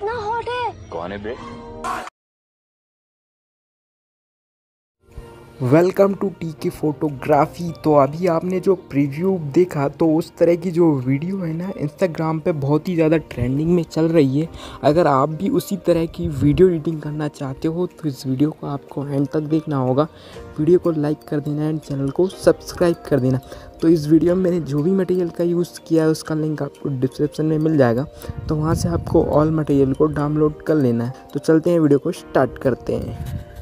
कितना हॉट है। कौन है बे? Welcome to T K photography. तो अभी आपने जो प्रीव्यू देखा तो उस तरह की जो वीडियो है ना इंस्टाग्राम पे बहुत ही ज़्यादा ट्रेंडिंग में चल रही है। अगर आप भी उसी तरह की वीडियो एडिटिंग करना चाहते हो तो इस वीडियो को आपको एंड तक देखना होगा। वीडियो को लाइक कर देना एंड चैनल को सब्सक्राइब कर देना। तो इस वीडियो में मैंने जो भी मटेरियल का यूज़ किया है उसका लिंक आपको डिस्क्रिप्शन में मिल जाएगा, तो वहाँ से आपको ऑल मटेरियल को डाउनलोड कर लेना है। तो चलते हैं वीडियो को स्टार्ट करते हैं।